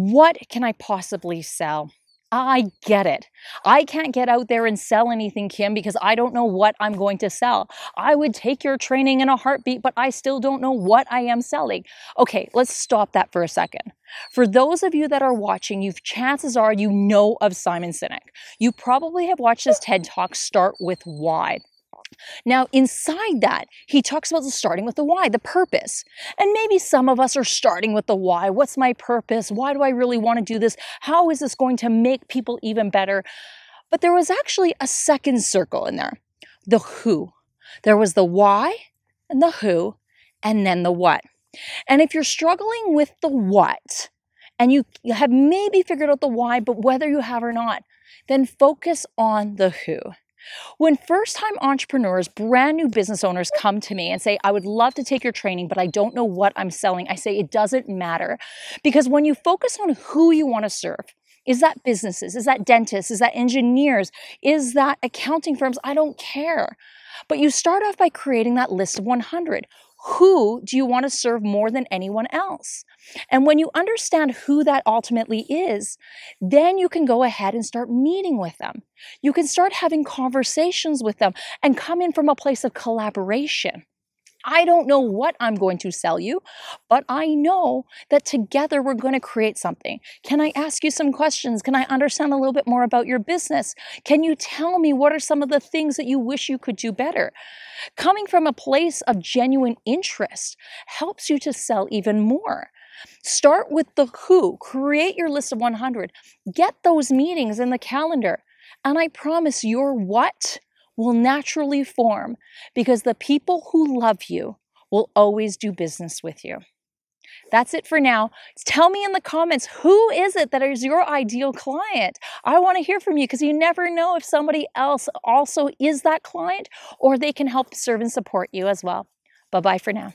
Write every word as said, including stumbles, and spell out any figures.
what can I possibly sell? I get it. I can't get out there and sell anything, Kim, because I don't know what I'm going to sell. I would take your training in a heartbeat, but I still don't know what I am selling. Okay, let's stop that for a second. For those of you that are watching, you've chances are you know of Simon Sinek. You probably have watched his TED Talk, Start With Why. Now, inside that, he talks about the starting with the why, the purpose. And maybe some of us are starting with the why. What's my purpose? Why do I really want to do this? How is this going to make people even better? But there was actually a second circle in there, the who. There was the why and the who, and then the what. And if you're struggling with the what, and you have maybe figured out the why, but whether you have or not, then focus on the who. When first-time entrepreneurs, brand new business owners come to me and say, I would love to take your training, but I don't know what I'm selling, I say it doesn't matter, because when you focus on who you want to serve, is that businesses, is that dentists, is that engineers, is that accounting firms, I don't care. But you start off by creating that list of one hundred. Who do you want to serve more than anyone else? And when you understand who that ultimately is, then you can go ahead and start meeting with them. You can start having conversations with them and come in from a place of collaboration. I don't know what I'm going to sell you, but I know that together we're going to create something. Can I ask you some questions? Can I understand a little bit more about your business? Can you tell me what are some of the things that you wish you could do better? Coming from a place of genuine interest helps you to sell even more. Start with the who. Create your list of one hundred. Get those meetings in the calendar. And I promise your what will naturally form, because the people who love you will always do business with you. That's it for now. Tell me in the comments, who is it that is your ideal client? I want to hear from you, because you never know if somebody else also is that client, or they can help serve and support you as well. Bye-bye for now.